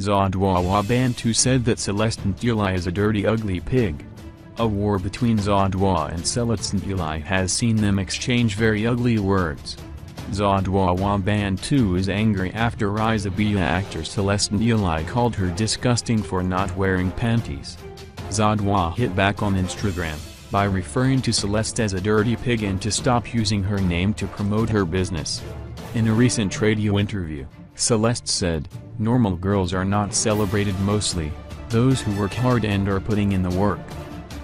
Zodwa Wabantu said that Celeste Ntuli is a dirty, ugly pig. A war between Zodwa and Celeste Ntuli has seen them exchange very ugly words. Zodwa Wabantu is angry after Isibiya actor Celeste Ntuli called her disgusting for not wearing panties. Zodwa hit back on Instagram by referring to Celeste as a dirty pig and to stop using her name to promote her business. In a recent radio interview, Celeste said, "Normal girls are not celebrated, mostly those who work hard and are putting in the work.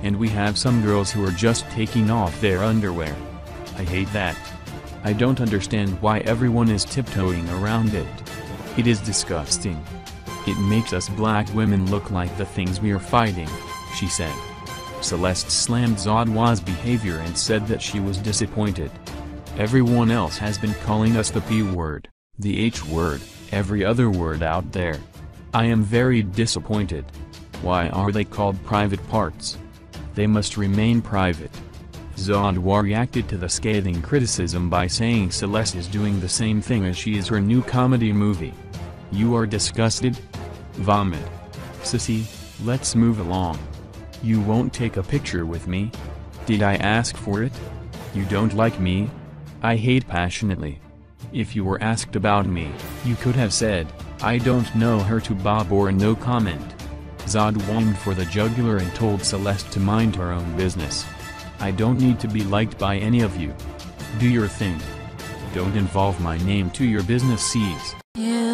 And we have some girls who are just taking off their underwear. I hate that. I don't understand why everyone is tiptoeing around it. It is disgusting. It makes us black women look like the things we are fighting," she said. Celeste slammed Zodwa's behavior and said that she was disappointed. "Everyone else has been calling us the P word, the H word, every other word out there. I am very disappointed. Why are they called private parts? They must remain private." Zodwa reacted to the scathing criticism by saying Celeste is doing the same thing as she is her new comedy movie. "You are disgusted? Vomit. Sissy, let's move along. You won't take a picture with me? Did I ask for it? You don't like me? I hate passionately. If you were asked about me, you could have said, 'I don't know her,' to Bob, or no comment." Zodwa aimed for the jugular and told Celeste to mind her own business. "I don't need to be liked by any of you. Do your thing. Don't involve my name to your business."